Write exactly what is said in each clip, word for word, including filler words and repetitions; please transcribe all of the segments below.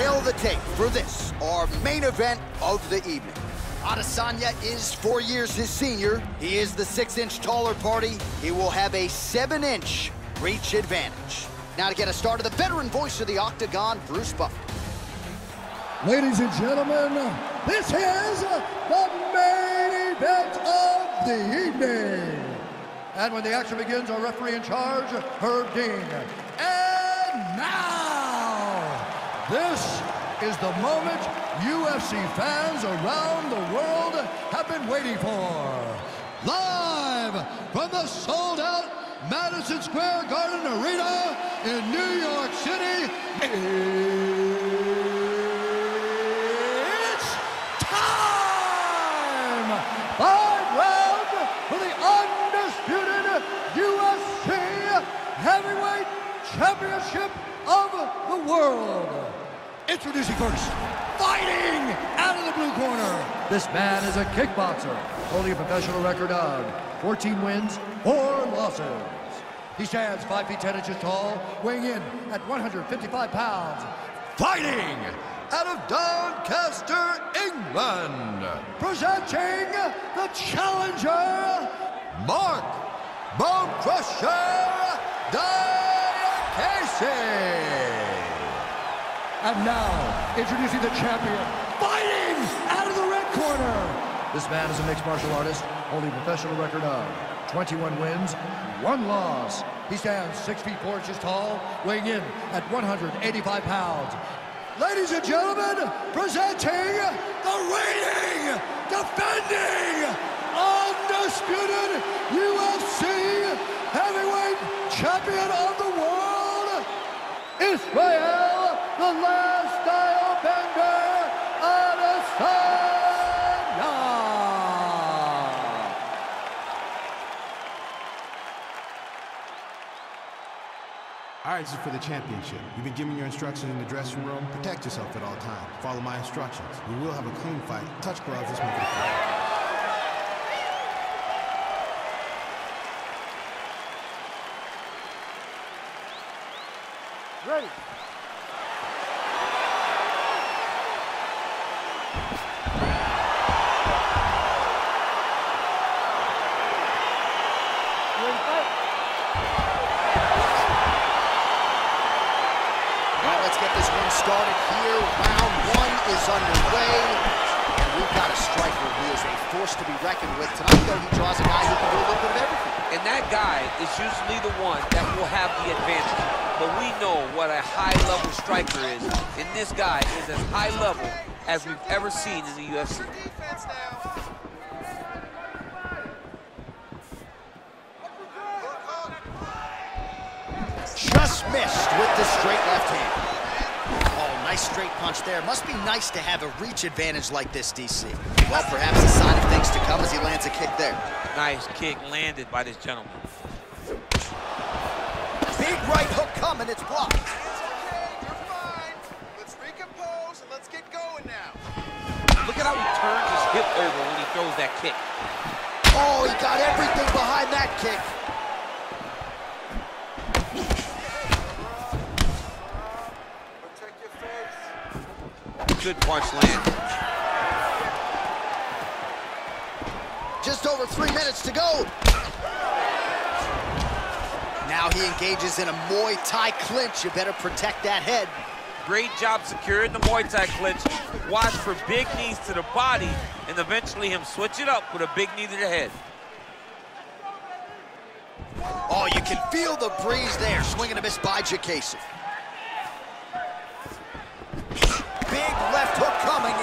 fill the tape for this, our main event of the evening. Adesanya is four years his senior. He is the six-inch taller party. He will have a seven-inch reach advantage. Now to get us started, the veteran voice of the Octagon, Bruce Buffer. Ladies and gentlemen, this is the main event of the evening. And when the action begins, our referee in charge, Herb Dean. And now, this is the moment U F C fans around the world have been waiting for. Live from the sold-out Madison Square Garden Arena in New York City, it's time! Five rounds for the undisputed U F C Heavyweight Championship of the World. Introducing first, fighting out of the blue corner. This man is a kickboxer, holding a professional record of fourteen wins, four losses. He stands five feet ten inches tall, weighing in at one hundred fifty-five pounds. Fighting out of Doncaster, England. Presenting the challenger, Marc "Bone Crusher" Diakiese. And now, introducing the champion, fighting out of the red corner. This man is a mixed martial artist, holding a professional record of twenty-one wins, one loss. He stands six feet four inches tall, weighing in at one hundred eighty-five pounds. Ladies and gentlemen, presenting the reigning, defending, undisputed U F C Heavyweight Champion of the World, Israel The last style bender, Adesanya. All right, this is for the championship. You've been giving your instructions in the dressing room. Protect yourself at all times. Follow my instructions. We will have a clean fight. Touch gloves. Let's make it clear. Ready. Started here, round one is underway, and we've got a striker who is a force to be reckoned with. Tonight, though, he draws a guy who can do a little bit of everything. And that guy is usually the one that will have the advantage. But we know what a high-level striker is, and this guy is as high-level as we've ever seen in the U F C. Just missed with the straight left hand. Nice straight punch there. Must be nice to have a reach advantage like this, D C. Well, perhaps a sign of things to come as he lands a kick there. Nice kick landed by this gentleman. Big right hook coming, it's blocked. It's okay, you're fine. Let's recompose and let's get going now. Look at how he turns his hip over when he throws that kick. Oh, he got everything behind that kick. Good punch land. Just over three minutes to go. Now he engages in a Muay Thai clinch. You better protect that head. Great job securing the Muay Thai clinch. Watch for big knees to the body, and eventually him switch it up with a big knee to the head. Oh, you can feel the breeze there. Swing and a miss by Diakiese. Big left hook coming,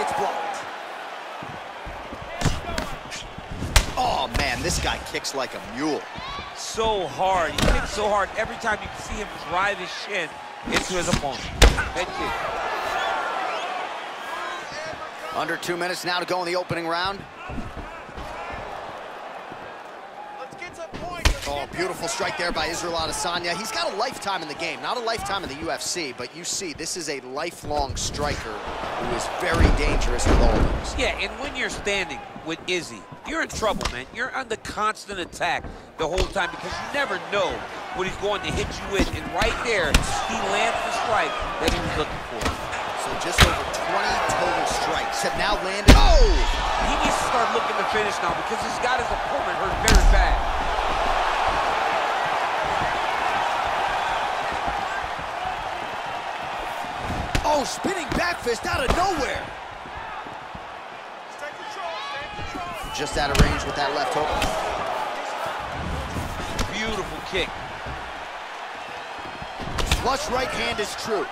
it's blocked. Oh man, this guy kicks like a mule. So hard, he kicks so hard. Every time you can see him drive his shin into his opponent. Head kick. Under two minutes now to go in the opening round. Oh, beautiful strike there by Israel Adesanya. He's got a lifetime in the game, not a lifetime in the U F C, but you see, this is a lifelong striker who is very dangerous with all of us. Yeah, and when you're standing with Izzy, you're in trouble, man. You're under constant attack the whole time because you never know what he's going to hit you with, and right there, he lands the strike that he was looking for. So just over twenty total strikes have now landed. Oh! He needs to start looking to finish now because he's got his opponent hurt very bad. Oh, spinning back fist out of nowhere. Just out of range with that left hook. Beautiful kick. Flush right hand is true.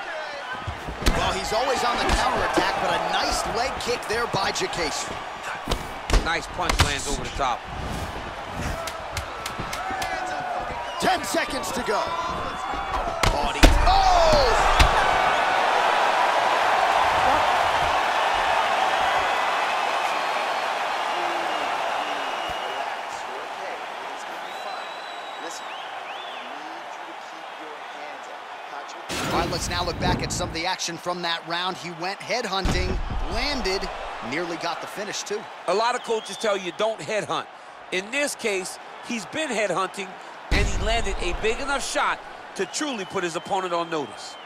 Well, he's always on the counterattack, but a nice leg kick there by Diakiese. Nice punch lands over the top. Ten seconds to go. Body. Oh! All right, let's now look back at some of the action from that round. He went headhunting, landed, nearly got the finish, too. A lot of coaches tell you don't headhunt. In this case, he's been headhunting, and he landed a big enough shot to truly put his opponent on notice.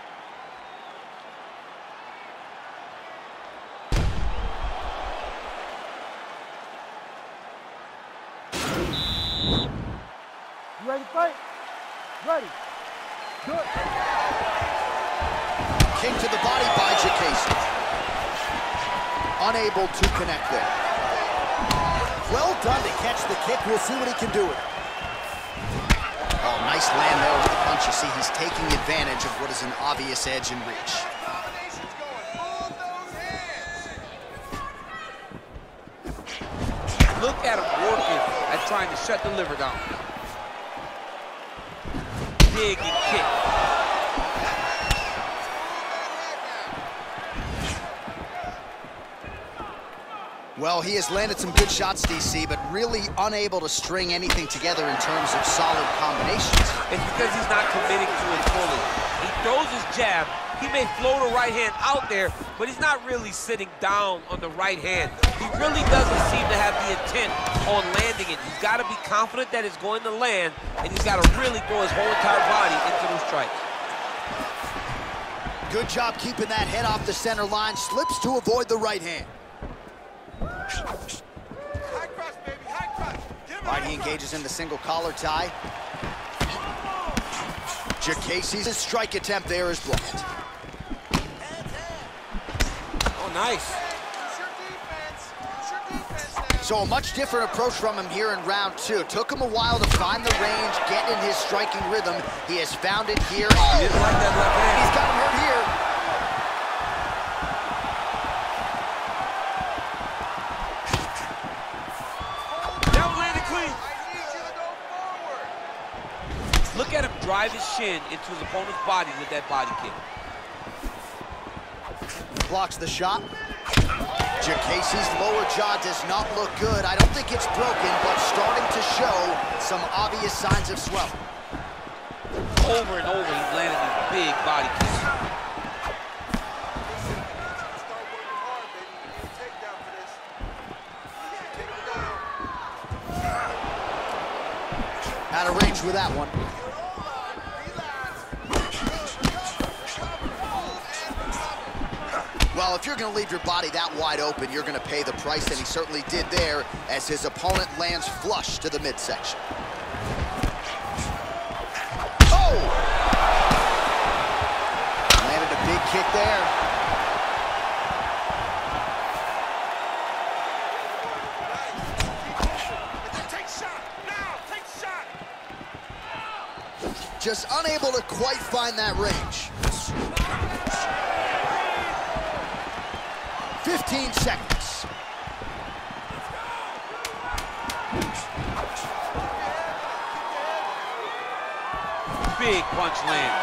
You ready to fight? Ready. Good. Kick to the body by Diakiese. Unable to connect there. Well done to catch the kick. We'll see what he can do with it. Oh, nice land there with the punch. You see, he's taking advantage of what is an obvious edge and reach. Look at him working at trying to shut the liver down. Big kick. Well, he has landed some good shots, D C, but really unable to string anything together in terms of solid combinations. It's because he's not committing to it fully. He throws his jab. He may float a right hand out there, but he's not really sitting down on the right hand. He really doesn't seem to have the intent on landing it. He's got to be confident that it's going to land, and he's got to really throw his whole entire body into those strikes. Good job keeping that head off the center line. Slips to avoid the right hand. High cross, baby. High cross. All right, he engages in the single collar tie. Diakiese, strike attempt there is blocked. Oh, nice. So a much different approach from him here in round two. Took him a while to find the range, get in his striking rhythm. He has found it here. Oh, he didn't like that left hand. He's got him hurt here. Look at him drive his shin into his opponent's body with that body kick. Blocks the shot. Diakise's lower jaw does not look good. I don't think it's broken, but starting to show some obvious signs of swelling. Over and over, he's landing these big body kicks. Out of range with that one. Well, if you're going to leave your body that wide open, you're going to pay the price, and he certainly did there as his opponent lands flush to the midsection. Oh! Landed a big kick there. Take shot now! Take shot! Just unable to quite find that range. fifteen seconds. Big punch land.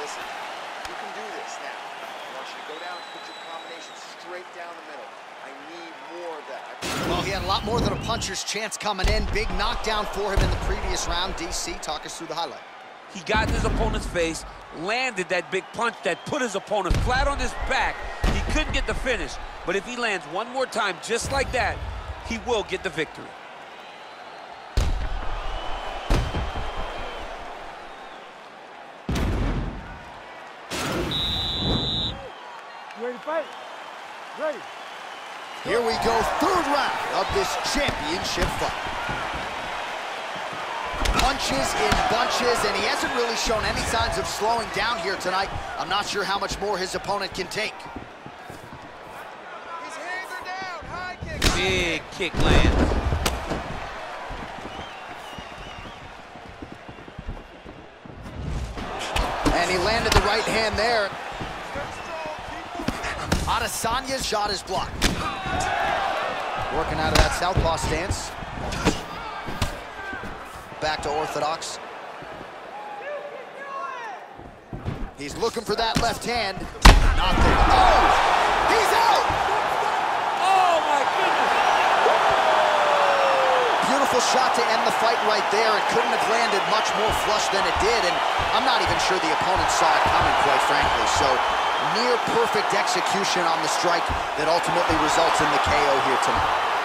Listen, you can do this now. I want you to go down, put your combination straight down the middle. I need more of that. Well, he had a lot more than a puncher's chance coming in. Big knockdown for him in the previous round. D C, talk us through the highlight. He got in his opponent's face, landed that big punch that put his opponent flat on his back. He couldn't get the finish, but if he lands one more time just like that, he will get the victory. Ready. Here we go, third round of this championship fight. Punches in bunches, and he hasn't really shown any signs of slowing down here tonight. I'm not sure how much more his opponent can take. His hands are down, high kick. Big kick lands. And he landed the right hand there. Adesanya's shot is blocked. Working out of that southpaw stance. Back to orthodox. He's looking for that left hand. Not there. Oh! He's out! Oh, my goodness! Beautiful shot to end the fight right there. It couldn't have landed much more flush than it did, and I'm not even sure the opponent saw it coming, quite frankly. So, near perfect execution on the strike that ultimately results in the K O here tonight.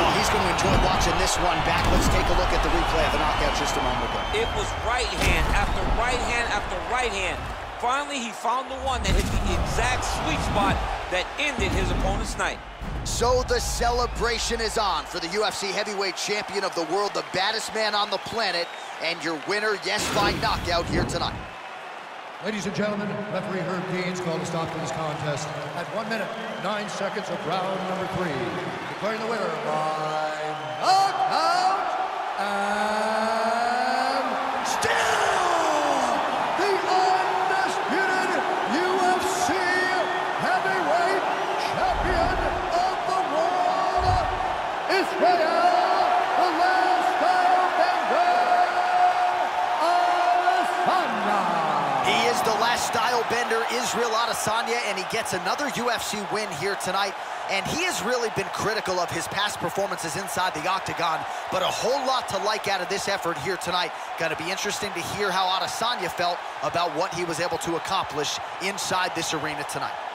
Well, he's going to enjoy watching this one back. Let's take a look at the replay of the knockout just a moment ago. It was right hand after right hand after right hand. Finally, he found the one that hit the exact sweet spot that ended his opponent's night. So the celebration is on for the U F C heavyweight champion of the world, the baddest man on the planet, and your winner, yes, by knockout here tonight. Ladies and gentlemen, referee Herb Dean's called a stop to this contest at one minute, nine seconds of round number three. Declaring the winner by knockout and still the undisputed U F C heavyweight champion of the world, Israel Adesanya. He is the last style bender, Israel Adesanya, and he gets another U F C win here tonight. And he has really been critical of his past performances inside the octagon, but a whole lot to like out of this effort here tonight. Going to be interesting to hear how Adesanya felt about what he was able to accomplish inside this arena tonight.